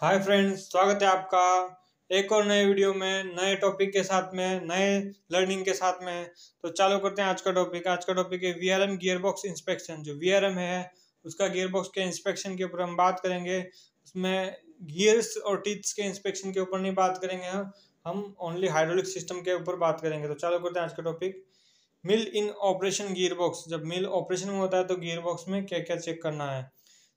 Hi friends, स्वागत है आपका एक और नए वीडियो में, नए टॉपिक के साथ में, नए लर्निंग के साथ में। तो चालू करते हैं आज का टॉपिक। आज का टॉपिक है वीआरएम गियरबॉक्स इंस्पेक्शन। जो वीआरएम है उसका गियरबॉक्स के इंस्पेक्शन के ऊपर हम बात करेंगे। उसमें गियर्स और टीथ्स के इंस्पेक्शन के ऊपर नहीं बात करेंगे हम, ओनली हाइड्रोलिक सिस्टम के ऊपर बात करेंगे। तो चालू करते हैं आज का topic, mill in operation gearbox. जब मिल ऑपरेशन में होता है तो गियरबॉक्स में क्या क्या चेक करना है।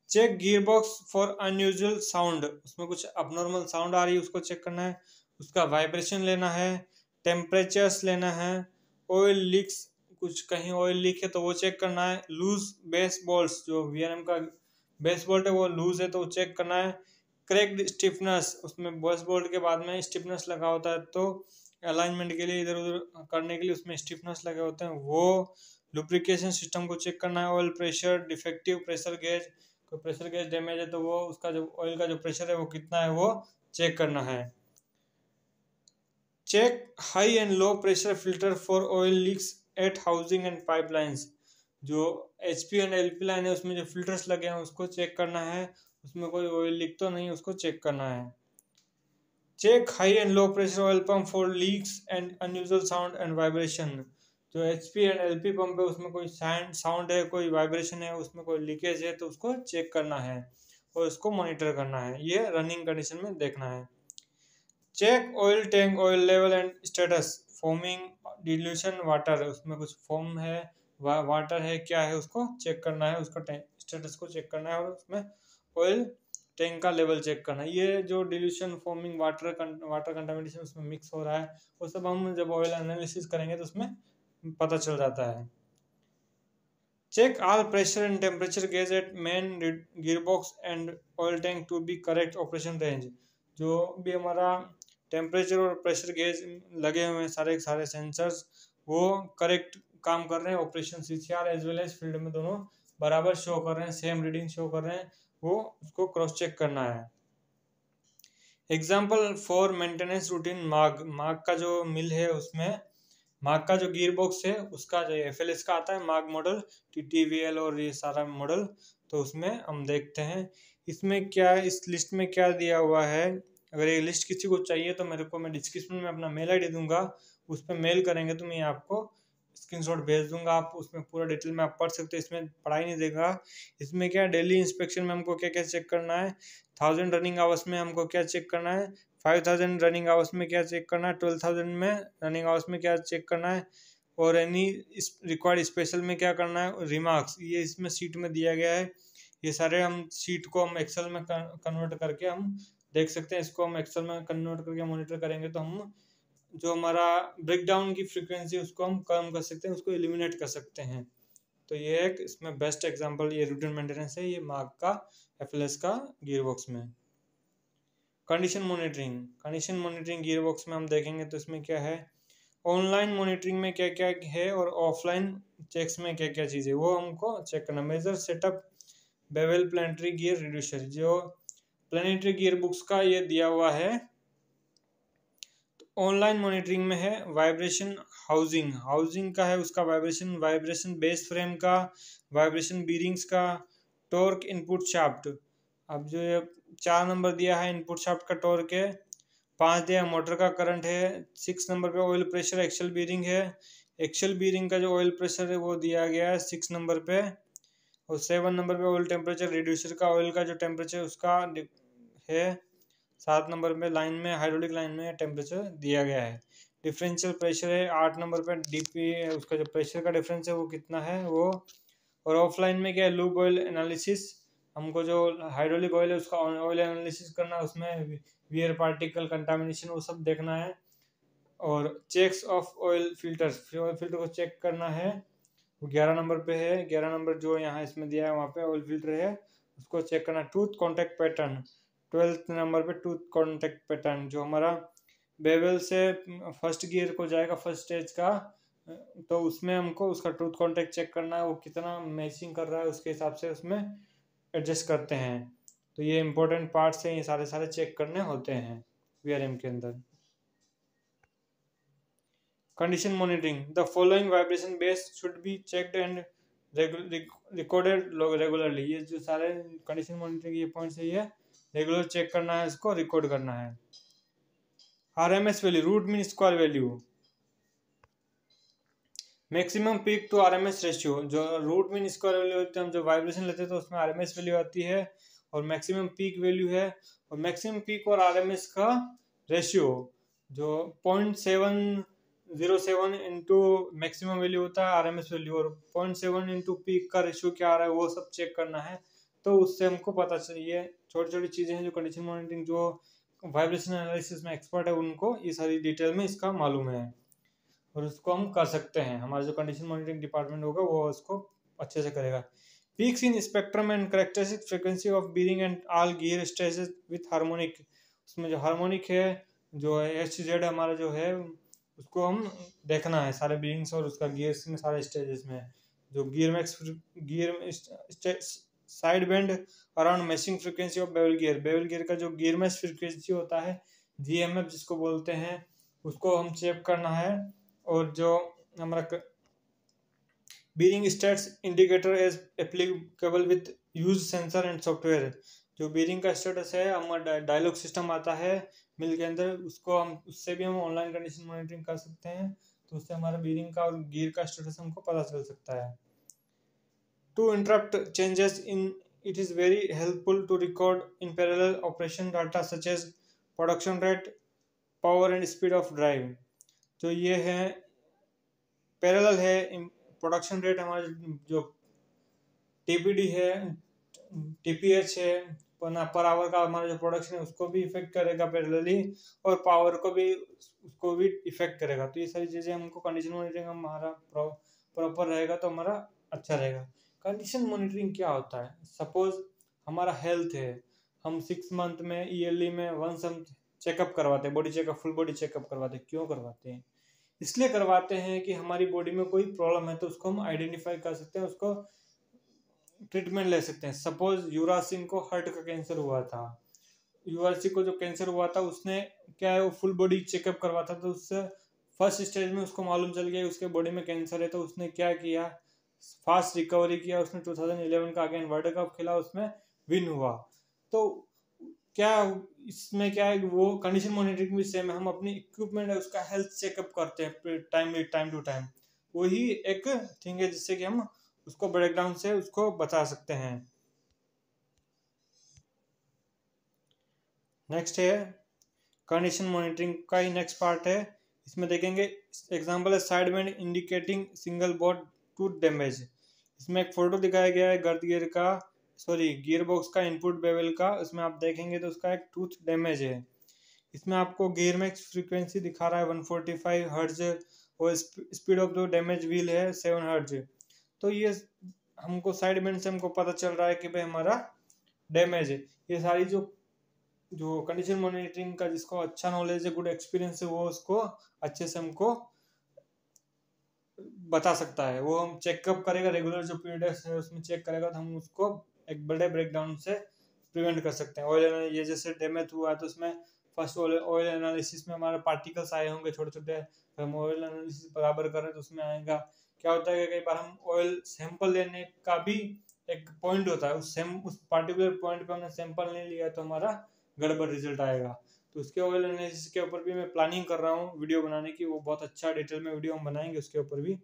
Check gearbox for unusual sound, उसमें कुछ अबनॉर्मल साउंड आ रही है उसको चेक करना है। उसका वाइब्रेशन लेना है, टेम्परेचर्स लेना है, ऑयल लीक्स, कुछ कहीं ऑयल लीक है तो वो चेक करना है। लूज बेस बॉल्स, जो वीआरएम का बेस बोल्ट है वो लूज है तो वो चेक करना है। क्रैक्ड स्टिफनेस, उसमें बेस बोल्ट के बाद में स्टिफनेस लगा होता है तो अलाइनमेंट के लिए इधर उधर करने के लिए उसमें स्टिफनेस लगे होते हैं वो। लुब्रिकेशन सिस्टम को चेक करना है। Oil pressure, defective pressure gauge, कोई प्रेशर गेज डैमेज है तो वो उसका जो ऑयल का जो प्रेशर है वो कितना है वो चेक करना है। Check high and low pressure filter for oil leaks at housing and pipelines. जो एचपी एंड एलपी लाइन है उसमें जो फिल्टर्स लगे हैं उसको चेक करना है, उसमें कोई ऑयल लीक तो नहीं, उसको चेक करना है। Check high and low pressure oil pump for leaks and unusual sound and vibration. जो एचपी एंड एलपी पंप है उसमें कोई साउंड है, कोई वाइब्रेशन है, उसमें कोई लीकेज है तो उसको चेक करना है और उसको मॉनिटर करना है। ये रनिंग कंडीशन में देखना है। Check oil tank oil level and status, foaming, dilution, water, उसमें कुछ फोम है, वाटर है, क्या है उसको चेक करना है, उसका स्टेटस को चेक करना है और उसमें ऑयल टैंक का लेवल चेक करना है। ये जो डिल्यूशन, फोमिंग, वाटर कंटामिनेशन उसमें मिक्स हो रहा है वो सब हम जब ऑयल एनालिसिस करेंगे तो उसमें पता चल जाता है। Check all pressure and temperature gauge at main gearbox and oil tank to be correct operation range. जो भी हमारा टेम्परेचर और प्रेशर गेज लगे हुए हैं सारे सेंसर्स वो करेक्ट काम कर रहे हैं। Operation CCR as well as field में दोनों बराबर शो कर रहे हैं, सेम रीडिंग शो कर रहे हैं, वो उसको क्रॉस चेक करना है। Example for maintenance routine mark का जो मिल है उसमें मार्क का जो गियर बॉक्स है उसका जो एफएलएस का आता है मार्क मॉडल, टीटीवीएल और ये सारा मॉडल, तो उसमें हम देखते हैं इसमें क्या, इस लिस्ट में क्या दिया हुआ है। अगर ये लिस्ट किसी को चाहिए तो मैं डिस्क्रिप्शन में अपना मेल आईडी दूंगा, उस पर मेल करेंगे तो मैं आपको स्क्रीनशॉट भेज दूंगा, आप उसमें पूरा डिटेल में आप पढ़ सकते हो। इसमें पढ़ाई नहीं देगा। इसमें क्या डेली इंस्पेक्शन में हमको क्या क्या चेक करना है, 1000 रनिंग आवर्स में हमको क्या चेक करना है, 5000 रनिंग आवर्स में क्या चेक करना है, 12000 में रनिंग आवर्स में क्या चेक करना है और एनी रिक्वायर्ड स्पेशल में क्या करना है। रिमार्क्स ये इसमें सीट में दिया गया है, ये सारे हम सीट को हम एक्सेल में कन्वर्ट करके हम देख सकते हैं। इसको हम एक्सेल में कन्वर्ट करके मॉनिटर करेंगे तो हम जो हमारा ब्रेकडाउन की फ्रीक्वेंसी उसको हम कम कर सकते हैं, उसको एलिमिनेट कर सकते हैं। तो ये एक इसमें बेस्ट एग्जांपल ये रूटीन मेंटेनेंस है, ये मार्क का एफएलएस का गियरबॉक्स में। कंडीशन मॉनिटरिंग गियरबॉक्स में हम देखेंगे तो इसमें क्या है, ऑनलाइन मॉनिटरिंग में क्या क्या है और ऑफलाइन चेक्स में क्या क्या चीज़ है वो हमको चेक करना। Major setup bevel planetary gear reducer, जो प्लानिटरी गियरबॉक्स का ये दिया हुआ है ऑनलाइन मॉनिटरिंग में है। वाइब्रेशन हाउसिंग का है, उसका वाइब्रेशन बेस फ्रेम का, वाइब्रेशन बीरिंग्स का, टॉर्क इनपुट शाफ्ट, अब जो ये 4 नंबर दिया है इनपुट शाफ्ट का टॉर्क है, 5 दिया मोटर का करंट है, 6 नंबर पे ऑयल प्रेशर एक्सल बीरिंग है, एक्सल बीरिंग का जो ऑयल प्रेशर है वो दिया गया है 6 नंबर पे, और 7 नंबर पे ऑयल टेम्परेचर रिड्यूसर का ऑयल का जो टेम्परेचर उसका है, 7 नंबर पे लाइन में हाइड्रोलिक लाइन में टेम्परेचर दिया गया है। डिफरेंशियल प्रेशर है 8 नंबर पे, डीपी उसका जो प्रेशर का डिफरेंस है वो कितना है वो, और ऑफलाइन में क्या है लूब ऑयल एनालिसिस, हमको जो हाइड्रोलिक ऑयल है उसका ऑयल एनालिसिस करना, उसमें वियर पार्टिकल कंटामिनेशन वो सब देखना है। और चेक्स ऑफ ऑयल फिल्टर को चेक करना है, 11 नंबर पे है, 11 नंबर जो यहाँ इसमें दिया है वहाँ पे ऑयल फिल्टर है उसको चेक करना। Tooth contact pattern, 12th number पे टूथ कॉन्टैक्ट पैटर्न, जो हमारा बेवल से फर्स्ट गियर को जाएगा फर्स्ट स्टेज का तो उसमें हमको उसका टूथ कॉन्टैक्ट चेक करना है, वो कितना मैचिंग कर रहा है उसके हिसाब से उसमें एडजस्ट करते हैं। तो ये इम्पोर्टेंट पार्ट्स हैं, ये सारे चेक करने होते हैं वीआरएम के अंदर। Condition monitoring, the following vibration base should be checked and recorded regularly. ये जो सारे कंडीशन मॉनिटरिंग के ये पॉइंट्स है ये रेगुलर चेक करना है, इसको रिकॉर्ड करना है। RMS value root mean square value, maximum peak to RMS ratio, जो रूट मीन स्क्वायर वैल्यू होते हैं, हम जो वाइब्रेशन लेते हैं तो उसमें आरएमएस वैल्यू आती है, और मैक्सिमम पीक वैल्यू है, और मैक्सिमम पीक और आरएमएस का रेशियो जो 0.707 इंटू मैक्सिमम वैल्यू होता है आरएमएस वैल्यू और 0.7 इंटू पीक का रेशियो क्या आ रहा है, वो सब चेक करना है। तो उससे हमको पता चलिए छोटी छोटी चीज़ें हैं जो कंडीशन मॉनिटरिंग जो वाइब्रेशन एनालिसिस में एक्सपर्ट है उनको ये सारी डिटेल में इसका मालूम है, और उसको हम कर सकते हैं। हमारा जो कंडीशन मॉनिटरिंग डिपार्टमेंट होगा वो उसको अच्छे से करेगा। Peaks in spectrum and characteristic frequency of bearing and all gear stages with harmonic, उसमें जो हार्मोनिक है जो HZ हमारा जो है उसको हम देखना है सारे बीरिंग्स और उसका गियर्स में सारे स्टेजेस में, जो gear max gear side band around matching frequency of bevel gear, bevel gear का जो गियर मैच फ्रिक्वेंसी होता है GMF जिसको बोलते हैं उसको हम चेक करना है, और जो हमारा bearing states indicator as applicable with use sensor and software, जो बीरिंग का स्टेटस है हमारा डायलॉग सिस्टम आता है मिल के अंदर, उसको हम उससे भी हम ऑनलाइन कंडीशन मॉनिटरिंग कर सकते हैं। तो उससे हमारा बीरिंग का और गियर का स्टेटस हमको पता चल सकता है। To interrupt changes in it is very helpful to record in parallel operation data such as production rate, power and speed of drive. तो ये है पैरेलल है, प्रोडक्शन रेट हमारा जो TPD है, TPH है पर आवर का हमारा जो प्रोडक्शन है उसको भी इफेक्ट करेगा पैरेलली, और पावर को भी उसको भी इफेक्ट करेगा। तो ये सारी चीज़ें हमको कंडीशन मॉनिटरिंग हमारा प्रॉपर रहेगा तो हमारा अच्छा रहेगा। कंडीशन मॉनिटरिंग क्या होता है? सपोज हमारा हेल्थ है, हम 6 मंथ में ईयरली में वंस हम चेकअप करवाते हैं, body checkup, full body checkup करवाते हैं। क्यों करवाते हैं? इसलिए करवाते हैं कि हमारी बॉडी में कोई प्रॉब्लम है तो उसको हम आइडेंटिफाई कर सकते हैं, उसको ट्रीटमेंट ले सकते हैं। सपोज युवराज सिंह को हार्ट का कैंसर हुआ था, युवराज सिंह को जो कैंसर हुआ था उसने क्या है वो फुल बॉडी चेकअप करवा था, तो उससे फर्स्ट स्टेज में उसको मालूम चल गया उसके बॉडी में कैंसर है। तो उसने क्या किया, फास्ट रिकवरी किया, उसने 2011 का अगेन वर्ल्ड कप खेला, उसमें विन हुआ। तो क्या इसमें क्या है, वो कंडीशन मॉनिटरिंग भी सेम है, हम अपनी इक्विपमेंट है उसका हेल्थ चेकअप करते हैं टाइम टू टाइम, वही एक थिंग है जिससे कि हम उसको ब्रेकडाउन से उसको बता सकते हैं। नेक्स्ट है कंडीशन मॉनिटरिंग का ही नेक्स्ट पार्ट है, इसमें देखेंगे एग्जांपल है side band indicating single board tooth damage. इसमें एक फोटो दिखाया गया है गर्द गियर का, सॉरी गियर बॉक्स का इनपुट बेवल का, उसमें आप देखेंगे तो उसका एक टूथ डैमेज है। इसमें आपको गियर मैक्स फ्रीक्वेंसी दिखा रहा है 145 हर्ट्ज और स्पीड ऑफ जो डैमेज व्हील है 7 हर्ट्ज। तो ये हमको साइड बैंड से हमको पता चल रहा है कि भाई हमारा डैमेज है। ये सारी जो कंडीशन मॉनिटरिंग का जिसको अच्छा नॉलेज है, गुड एक्सपीरियंस है, वो उसको अच्छे से हमको बता सकता है। वो हम चेकअप करेगा रेगुलर जो पीरियड्स है उसमें चेक करेगा, तो हम उसको एक बड़े ब्रेकडाउन से प्रिवेंट कर सकते हैं। ऑयल ये जैसे डैमेज हुआ है तो उसमें फर्स्ट ऑयल एनालिसिस में हमारे पार्टिकल्स आए होंगे छोटे छोटे, तो हम ऑयल एनालिसिस बराबर करें तो उसमें आएगा। क्या होता है कि कई बार हम ऑयल सैंपल लेने का भी एक पॉइंट होता है, उस पार्टिकुलर पॉइंट पे हमने सैंपल नहीं लिया तो हमारा गड़बड़ रिजल्ट आएगा। तो उसके ऑयल एनालिसिस के ऊपर भी मैं प्लानिंग कर रहा हूँ वीडियो बनाने की, वो बहुत अच्छा डिटेल में वीडियो हम बनाएंगे उसके ऊपर भी।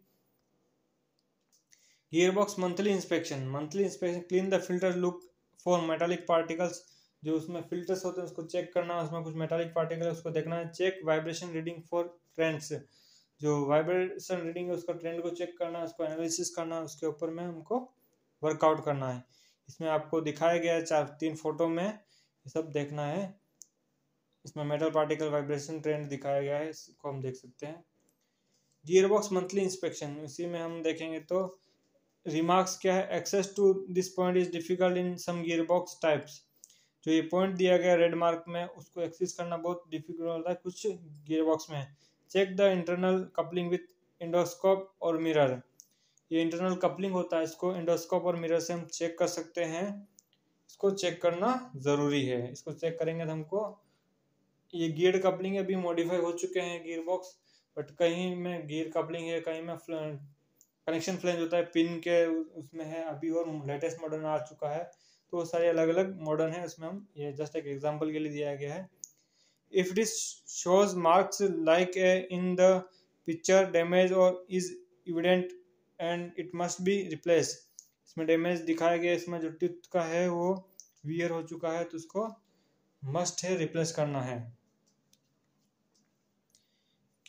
Gearbox monthly inspection clean the filter, look for metallic particles, जो उसमें फिल्टर्स होते हैं उसको चेक करना है, उसमें कुछ मेटालिक पार्टिकल उसको देखना है। Check vibration reading for trends, जो वाइब्रेशन रीडिंग है उसका ट्रेंड को चेक करना है, उसको एनालिसिस करना है, उसके ऊपर में हमको वर्कआउट करना है। इसमें आपको दिखाया गया है 4-3 फोटो में ये सब देखना है। इसमें मेटल पार्टिकल वाइब्रेशन ट्रेंड दिखाया गया है, इसको हम देख सकते हैं। गियरबॉक्स मंथली इंस्पेक्शन, इसी में हम देखेंगे तो रिमार्क्स क्या है, access to this point is difficult in some gearbox types, जो ये पॉइंट दिया गया रेड मार्क में उसको एक्सेस करना बहुत डिफिकल्ट होता है कुछ गियरबॉक्स में। Check the internal coupling with endoscope और मिरर, ये इंटरनल कपलिंग होता है इसको इंडोस्कोप और मिरर से हम चेक कर सकते हैं, इसको चेक करना ज़रूरी है। इसको चेक करेंगे तो हमको ये गियर कपलिंग अभी मॉडिफाई हो चुके हैं गियरबॉक्स, बट कहीं में गियर कपलिंग है, कहीं में कनेक्शन फ्लेंज होता है पिन के उसमें है, अभी और लेटेस्ट मॉडल आ चुका है तो सारे अलग अलग मॉडल हैं, उसमें हम ये जस्ट एक एग्जांपल के लिए दिया गया है। If this shows marks like a in the picture damage और is evident and it must be replace, इसमें डैमेज दिखाया गया, इसमें जो टिथ का है वो वियर हो चुका है तो उसको मस्ट है रिप्लेस करना है।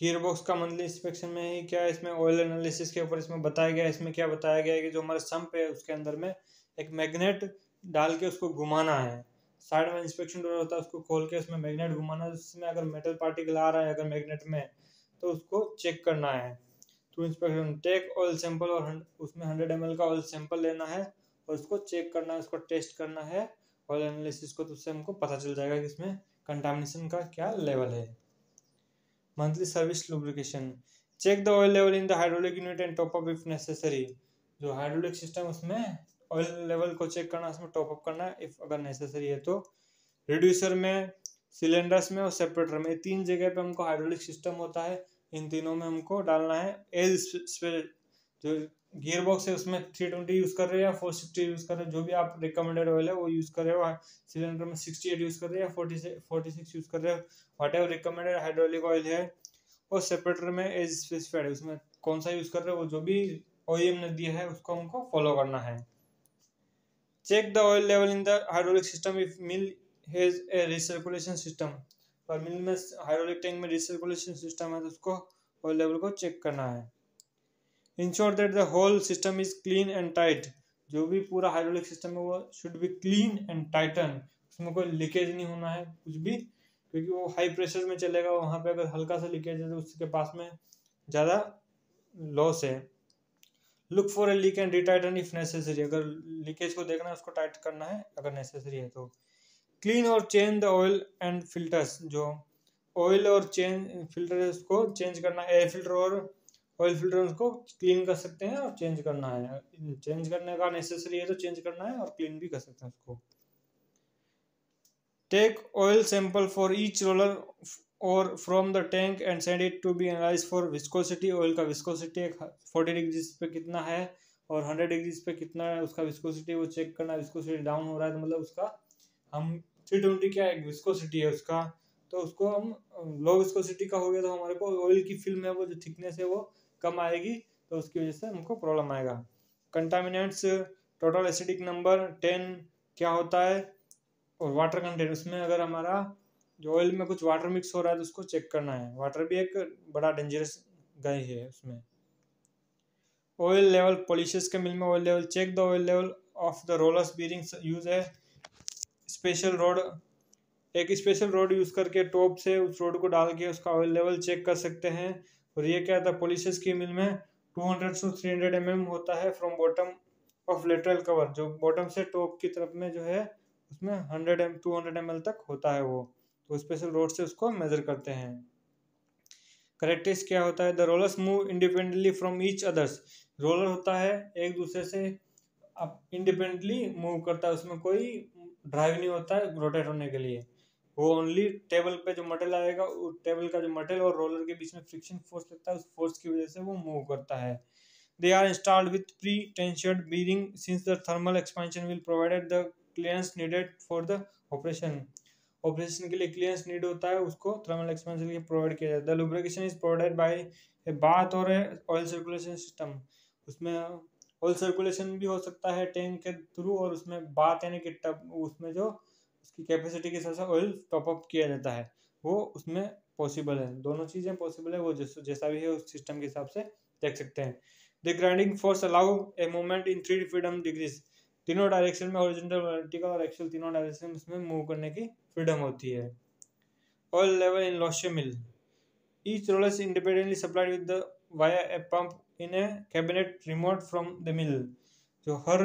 गियर बॉक्स का मंथली इंस्पेक्शन में ही क्या है, इसमें ऑयल एनालिसिस के ऊपर इसमें बताया गया है, इसमें क्या बताया गया है कि जो हमारा सम्प है उसके अंदर में एक मैग्नेट डाल के उसको घुमाना है, साइड में इंस्पेक्शन डोर होता है उसको खोल के उसमें मैग्नेट घुमाना है, जिसमें अगर मेटल पार्टिकल आ रहा है अगर मैग्नेट में तो उसको चेक करना है। To inspection take oil sample और उसमें 100 ml का ऑयल सैंपल लेना है और उसको चेक करना है, उसको टेस्ट करना है ऑयल एनालिसिस को, तो उससे हमको पता चल जाएगा कि इसमें कंटामिनेशन का क्या लेवल है। Monthly service lubrication, check the oil level in the hydraulic unit and top up if necessary, जो हाइड्रोलिक सिस्टम उसमें ऑयल लेवल को चेक करना, उसमें टॉप अप करना इफ अगर नेसेसरी है तो। रिड्यूसर में, सिलेंडर्स में और सेपरेटर में, तीन जगह पे हमको हाइड्रोलिक सिस्टम होता है, इन तीनों में हमको डालना है। एल जो गियर बॉक्स है उसमें 320 यूज़ कर रहे हैं या 460 यूज़ कर रहे हैं, जो भी आप रिकमेंडेड ऑयल है वो यूज़ कर रहे हो। सिलेंडर में 68 यूज़ कर रहे हैं या 46 यूज़ कर रहे हो, whatever recommended hydraulic oil है। और सेपरेटर में एज स्पेसिफाइड है, उसमें कौन सा यूज़ कर रहे हो वो जो भी OEM ने दिया है उसको हमको फॉलो करना है। Check the oil level in the hydraulic system if mill has a recirculation system, और मिल में हाइड्रोलिक टैंक में रिसर्कुलेशन सिस्टम है तो उसको ऑयल लेवल को चेक करना है। Ensure that the whole system is clean and tight, जो भी पूरा हाइड्रोलिक सिस्टम है वो should be clean and tighten, उसमें कोई लीकेज नहीं होना है कुछ भी, क्योंकि वो हाई प्रेशर में चलेगा, वहाँ पे अगर हल्का सा लीकेज है तो उसके पास में ज़्यादा लॉस है। Look for a leak and retighten if necessary, अगर लीकेज को देखना है उसको टाइट करना है अगर नेसेसरी है तो। क्लीन और change the oil and filters, जो ऑयल और चेंज फिल्टर है उसको चेंज करना, एयर फिल्टर और ऑयल फिल्टर उसको क्लीन कर सकते हैं और चेंज करना है, चेंज करने का नेसेसरी है तो चेंज करना है और क्लीन भी कर सकते हैं उसको। Take oil sample for each roller और from the tank and send it to be analyse for viscosity, oil का विस्कोसिटी 40 डिग्रीज पे कितना है और 100 डिग्रीज पे कितना है उसका विस्कोसिटी, वो चेक करना है। विस्कोसिटी डाउन हो रहा है तो मतलब उसका हम 320 क्या एक विस्कोसिटी है उसका, तो उसको हम लो विस्कोसिटी का हो गया तो हमारे को ऑयल की फिल्म है वो जो थिकनेस है वो कम आएगी तो उसकी वजह से हमको प्रॉब्लम आएगा। कंटामिनेंट्स, टोटल एसिडिक नंबर 10 क्या होता है और वाटर कंटेंट, उसमें अगर हमारा जो ऑयल में कुछ वाटर मिक्स हो रहा है तो उसको चेक करना है, वाटर भी एक बड़ा डेंजरस गैस है उसमें। ऑयल लेवल, पॉलिशेस के मिल में oil level, check the oil level of the rollers bearings use है। स्पेशल रोड, एक स्पेशल रोड यूज़ करके टॉप से उस रोड को डाल के उसका ऑयल लेवल चेक कर सकते हैं। और ये क्या था, पॉलिशेस की मिल में 200 से 300 mm होता है from bottom of lateral cover, जो बॉटम से टॉप की तरफ में जो है उसमें 200 ml तक होता है वो, तो स्पेशल रोड से उसको मेजर करते हैं। करेक्टनेस क्या होता है, the rollers move independently from each others, roller होता है एक दूसरे से अब इंडिपेंडेंटली मूव करता है, उसमें कोई ड्राइव नहीं होता है रोटेट होने के लिए, वो ओनली टेबल पे जो मटेरियल आएगा उस टेबल का जो मटेरियल और रोलर के बीच में फ्रिक्शन फोर्स लगता है उस फोर्स की वजह से वो मूव करता है। They are installed with pre tensioned bearing since the thermal expansion will provided the clearance needed for the operation, operation के लिए क्लियरेंस नीड होता है उसको थर्मल एक्सपेंशन के लिए प्रोवाइड किया जाता है। The lubrication is provided by a bath और ऑयल सर्कुलेशन सिस्टम, उसमें ऑयल सर्कुलेशन भी हो सकता है टैंक के थ्रू और उसमें बाथ यानी कि टब, उसमें जो उसकी कैपेसिटी के हिसाब से ऑयल टॉपअप किया जाता है वो उसमें पॉसिबल है, दोनों चीज़ें पॉसिबल है, वो जैसा भी है उस सिस्टम के हिसाब से देख सकते हैं। The grinding force allow a movement in 3 freedom degrees, तीनों डायरेक्शन में हॉरिजॉन्टल वर्टिकल और एक्चुअल तीनों डायरेक्शन में इसमें मूव करने की फ्रीडम होती है। Oil level in Loesche mill, each rollers independently supplied with the via a pump in a cabinet remote from the mill, जो हर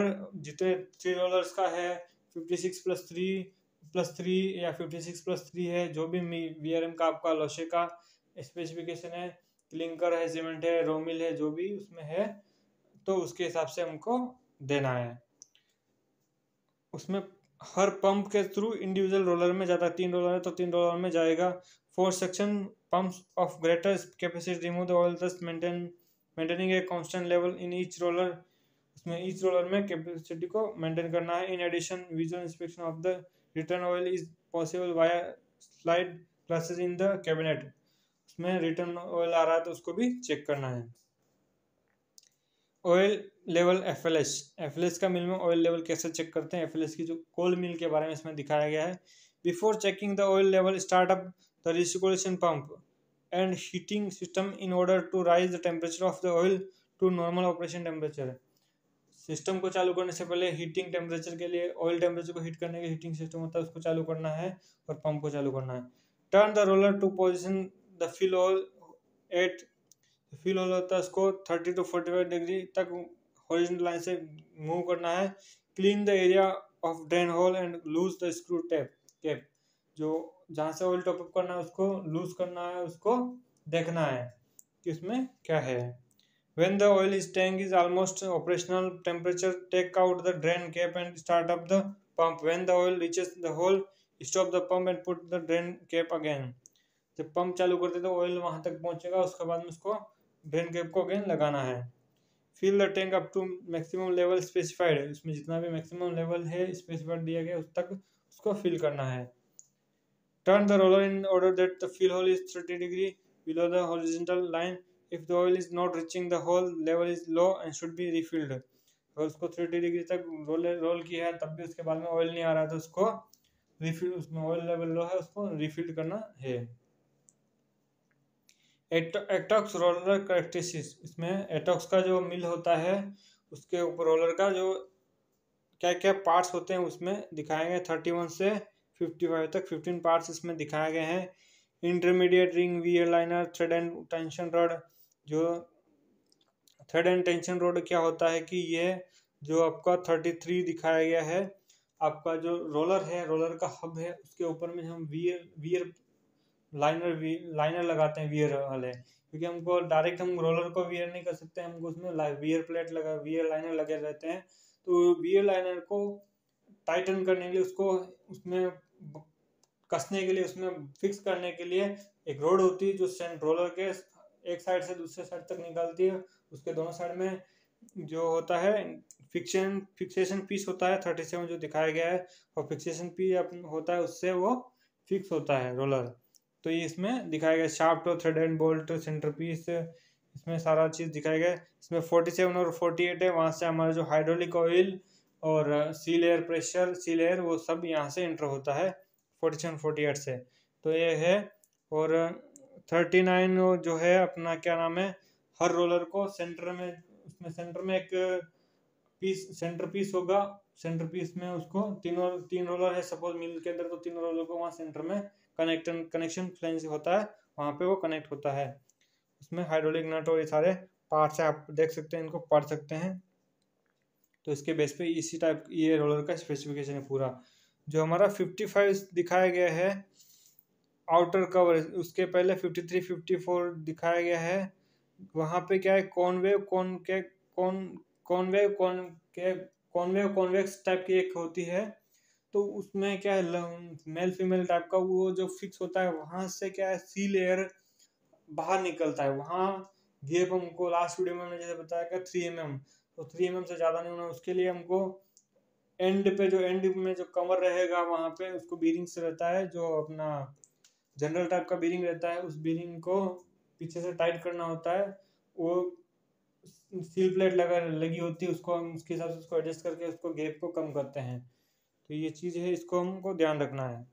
जितने 3 रोलर्स का है 56+3 या 56+3 है, जो भी VRM का आपका लोशे का स्पेसिफिकेशन है, क्लिंकर है, सीमेंट है, रोमिल है, जो भी उसमें है तो उसके हिसाब से हमको देना है। उसमें हर पंप के थ्रू इंडिविजुअल रोलर में जाता है, 3 रोलर है तो 3 रोलर में जाएगा। 4 suction pumps of greater capacity remove the oil thus maintaining a constant level in each roller, इसमें इस रोलर में कैपेसिटी को मेंटेन करना है। In addition visual inspection of the return oil is possible via slide glasses in the cabinet, उसमें return oil आ रहा है तो उसको भी चेक करना है। ऑयल लेवल एफएलएस, एफएलएस का मिल में ऑयल लेवल कैसे चेक करते हैं, एफएलएस की जो कोल मिल के बारे में इसमें दिखाया गया है। Before checking the oil level start up the recirculation pump and heating system in order to raise the temperature of the oil to normal operation temperature। System को चालू करने से पहले हीटिंग टेम्परेचर के लिए, ऑयल टेम्परेचर को heat करने के हीटिंग सिस्टम होता है उसको चालू करना है और पंप को चालू करना है। Turn the roller to position the fill oil at, fill oil होता है उसको 30 to 45 डिग्री तक हॉरिजॉन्टल लाइन से मूव करना है। Clean the area of drain hole and loose the screw tape cap, जो जहाँ से ऑयल टॉपअप करना है उसको लूज करना है, उसको देखना है कि उसमें क्या है। When the oil tank is almost operational temperature, take out the drain cap and start up the pump. When the oil reaches the hole, stop the pump and put the drain cap again. जब pump चालू करते तो oil वहाँ तक पहुँचेगा, उसके बाद में उसको ड्रेन कैप को अगेन लगाना है। Fill the tank up to maximum level specified, इसमें जितना भी maximum level है स्पेसिफाइड दिया गया उस तक उसको फिल करना है। Turn the roller in order that the fill hole is 30 degree below the horizontal line. If the oil is not reaching the hole, level is low and should be refilled। अगर उसको 30 degree तक role किया है तब भी उसके बाद में ऑयल नहीं आ रहा था, उसको रिफिल, उसमें ऑयल लेवल लो है उसको रिफिल करना है। एटॉक्स रोलर कैरेक्टरिस्टिक्स, इसमें एटॉक्स का जो मिल होता है उसके ऊपर रोलर का जो क्या क्या पार्ट्स होते हैं उसमें दिखाए गए 31 से 55 तक 15 पार्ट्स इसमें दिखाए गए हैं। Intermediate ring, wear liner, thread end tension rod, जो थ्रेड एंड टेंशन रॉड क्या होता है कि ये जो आपका 33 दिखाया गया है, आपका जो रोलर है, रोलर का हब है उसके ऊपर में हम वीयर लाइनर लगाते हैं, वीयर वाले, क्योंकि हमको डायरेक्ट हम रोलर को वीयर नहीं कर सकते, हमको उसमें वीयर प्लेट लगा, वीयर लाइनर लगे रहते हैं। तो वीयर लाइनर को टाइटन करने के लिए, उसको उसमें कसने के लिए, उसमें फिक्स करने के लिए एक रोड होती है जो रोलर के एक साइड से दूसरे साइड तक निकलती है। उसके दोनों साइड में जो होता है फिक्सेशन पीस होता है 37 जो दिखाया गया है, और फिक्सेशन पीस होता है उससे वो फिक्स होता है रोलर। तो ये इसमें दिखाया गया शाफ्ट और thread end bolt, centre piece, इसमें सारा चीज़ दिखाया गया। इसमें 47 और 48 है, वहाँ से हमारा जो हाइड्रोलिक ऑयल और seal air pressure, seal air, वो सब यहाँ से एंटर होता है 47-48 से। तो ये है। और 39 जो है अपना क्या नाम है, हर रोलर को सेंटर में, उसमें सेंटर में एक पीस, सेंटर पीस होगा, सेंटर पीस में उसको तीन रोलर है सपोज मिल के अंदर, तो तीन रोलर को वहाँ सेंटर में कनेक्शन फ्लैंज होता है वहाँ पे वो कनेक्ट होता है। उसमें हाइड्रोलिक नट और ये सारे पार्ट्स आप देख सकते हैं, इनको पढ़ सकते हैं। तो इसके बेस पे इसी टाइप ये रोलर का स्पेसिफिकेशन है पूरा। जो हमारा 55 दिखाया गया है आउटर कवर, उसके पहले 53-54 दिखाया गया है, वहाँ पे क्या है कॉन्वेक्स टाइप की एक होती है, तो उसमें क्या है मेल फीमेल टाइप का, वो जो फिक्स होता है वहाँ से क्या है सील एयर बाहर निकलता है। वहाँ गेप हमको लास्ट वीडियो में हमने जैसे बताया कि 3 mm, तो 3 mm से ज़्यादा नहीं होना, उसके लिए हमको एंड पे जो एंड में जो कवर रहेगा वहाँ पे उसको बीरिंग्स रहता है, जो अपना जनरल टाइप का बीरिंग रहता है, उस बीरिंग को पीछे से टाइट करना होता है। वो सील प्लेट लगी होती है, उसको हम उसके हिसाब से उसको एडजस्ट करके उसको गैप को कम करते हैं। तो ये चीज़ है, इसको हमको ध्यान रखना है।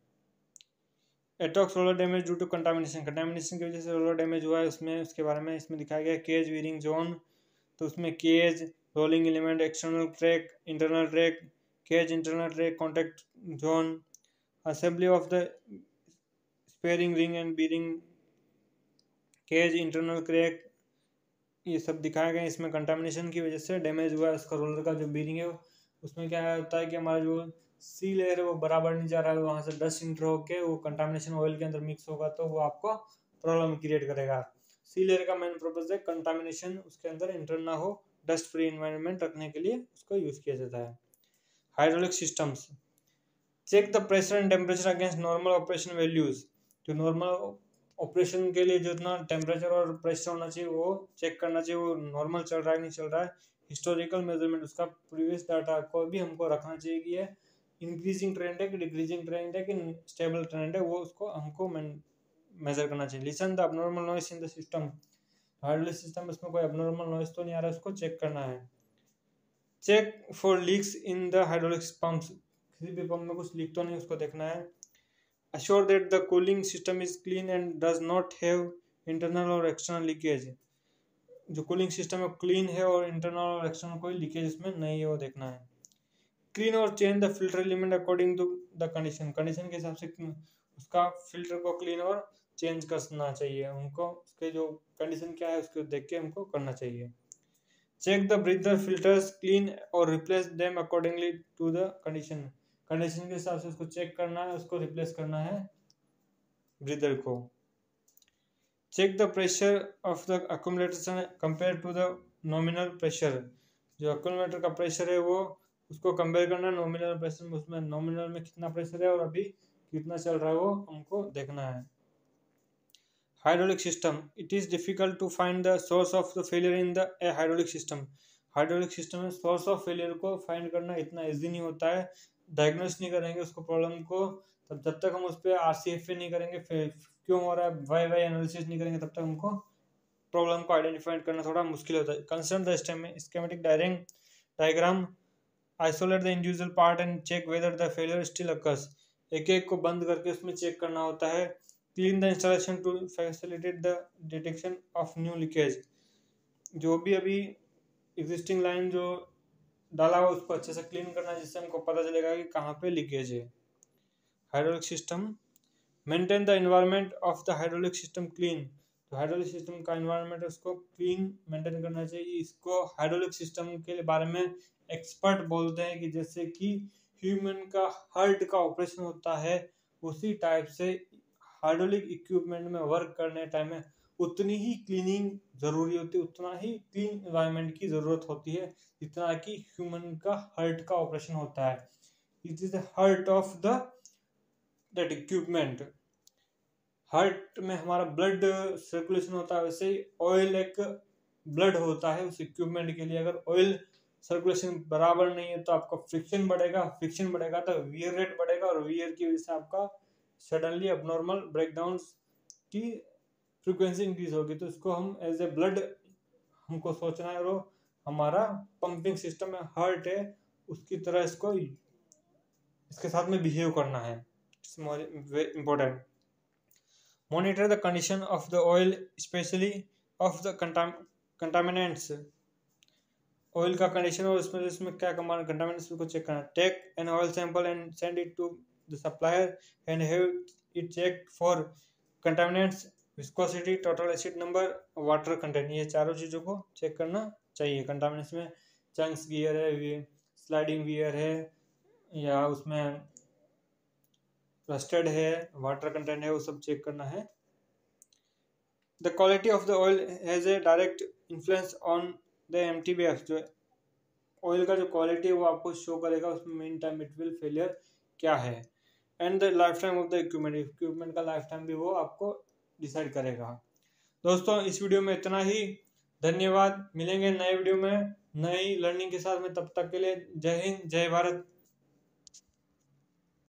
एटॉक्स roller damage due to contamination की वजह से रोलर डैमेज हुआ है, उसमें उसके बारे में इसमें दिखाया गया है। केज वीरिंग जोन, तो उसमें cage, rolling element, external track, internal track, cage, internal track, contact zone, assembly of the sparing ring and bearing, cage, internal crack, ये सब दिखाए गए। इसमें कंटामिनेशन की वजह से डैमेज हुआ है उसका, रोलर का जो बीरिंग है उसमें क्या होता है कि हमारा जो सी लेयर है वो बराबर नहीं जा रहा है, वहाँ से डस्ट इंटर होकर वो कंटामिनेशन ऑयल के अंदर मिक्स होगा, तो वो आपको प्रॉब्लम क्रिएट करेगा। सी लेयर का मेन पर्पज है कंटामिनेशन उसके अंदर इंटर ना हो, डस्ट फ्री एनवायरनमेंट रखने के लिए उसको यूज़ किया जाता है। Hydraulic systems, check the pressure and temperature against normal operation values, जो नॉर्मल ऑपरेशन के लिए जितना टेम्परेचर और प्रेशर होना चाहिए वो चेक करना चाहिए, वो नॉर्मल चल रहा है नहीं चल रहा है। हिस्टोरिकल मेजरमेंट उसका प्रीवियस डाटा को भी हमको रखना चाहिए कि ये इंक्रीजिंग ट्रेंड है कि डिक्रीजिंग ट्रेंड है कि स्टेबल ट्रेंड है, वो उसको हमको मेजर करना चाहिए। Listen the abnormal noise in the system, hardware system उसमें कोई अबनॉर्मल नॉइस तो नहीं आ रहा, उसको चेक करना है। Check for leaks in the hydraulics pumps, किसी भी पम्प में कुछ लीक तो नहीं उसको देखना है। Assure that the cooling system is clean and does not have internal और एक्सटर्नल लीकेज, जो कूलिंग सिस्टम है क्लीन है और इंटरनल और एक्सटर्नल कोई लीकेज इसमें नहीं है वो देखना है। क्लीन और change the filter element according to the condition, condition के हिसाब से उसका फिल्टर को क्लीन और चेंज करना चाहिए हमको, उसके जो कंडीशन क्या है उसको देख के हमको करना चाहिए। Check the breather filters, clean और replace them accordingly to the condition, condition के हिसाब से उसको चेक करना है, उसको रिप्लेस करना है ब्रीदर को। Check the pressure of the accumulator compare to the nominal pressure, जो अक्यूमुलेटर का प्रेशर है वो उसको कंपेयर करना है नॉमिनल प्रेशर में, उसमें नॉमिनल में कितना प्रेशर है और अभी कितना चल रहा है वो हमको देखना है। Hydraulic system, it is difficult to find the source of the failure in the a hydraulic system, hydraulic system में सोर्स ऑफ फेलियर को फाइंड करना इतना ईजी नहीं होता है। डायग्नोस नहीं करेंगे उसको प्रॉब्लम को, तब जब तक हम उस पर आरसीएफए नहीं करेंगे, क्यों हो रहा है वाई एनालिसिस नहीं करेंगे, तब तक हमको प्रॉब्लम को आइडेंटिफाई करना थोड़ा मुश्किल होता है। Concern the schematic diagram, isolate the individual part and check whether the failure still occurs, एक एक को बंद करके उसमें चेक करना होता है। Clean the installation to facilitate the detection of new leakage, जो भी अभी एग्जिस्टिंग लाइन जो डाला हुआ उसको अच्छे से क्लीन करना है, जिससे हमको पता चलेगा कि कहाँ पे लीकेज है। Hydraulic system, maintain the environment of the hydraulic system clean, तो हाइड्रोलिक सिस्टम का एनवायरनमेंट उसको क्लीन मेंटेन करना चाहिए। इसको हाइड्रोलिक सिस्टम के बारे में एक्सपर्ट बोलते हैं कि जैसे कि ह्यूमन का हार्ट का ऑपरेशन होता है, उसी टाइप से हाइड्रोलिक इक्विपमेंट में वर्क करने टाइम में उतनी ही क्लीनिंग ज़रूरी होती है, उतना ही क्लीन एनवायरनमेंट की ज़रूरत होती है जितना कि ह्यूमन का हार्ट का ऑपरेशन होता है। It is the heart of the that equipment, heart में हमारा ब्लड सर्कुलेशन होता है, वैसे ही ऑयल एक ब्लड होता है उस इक्विपमेंट के लिए। अगर ऑयल सर्कुलेशन बराबर नहीं है तो आपका फ्रिक्शन बढ़ेगा, फ्रिक्शन बढ़ेगा तो वियर रेट बढ़ेगा, और वियर की वजह से आपका सडनली अबनॉर्मल ब्रेकडाउन की फ्रिक्वेंसी इंक्रीज होगी। तो इसको हम एज ए ब्लड हमको सोचना है, और हमारा पंपिंग सिस्टम है हार्ट है उसकी तरह इसको इसके साथ में बिहेव करना है। It's more important. Monitor the condition of the oil, especially of the contaminants. Oil का condition और इसमें क्या contaminants को check करना। Take an oil sample and send it to the supplier and have it checked for contaminants, viscosity, total acid number, water content. ये चारों चीज़ों को check करना चाहिए। Contaminants में chunks wear है, sliding wear है, या उसमें रस्टेड है, वाटर कंटेंट है, वो सब चेक करना है। The quality of the oil has a direct influence on the MTBF, जो ऑयल का जो क्वालिटी है वो आपको शो करेगा उसमें मेन टाइम बिटवीन फेलियर क्या है। And the life time of the equipment, equipment का लाइफ टाइम भी वो आपको डिसाइड करेगा। दोस्तों इस वीडियो में इतना ही, धन्यवाद। मिलेंगे नए वीडियो में नई लर्निंग के साथ में, तब तक के लिए जय हिंद जय भारत।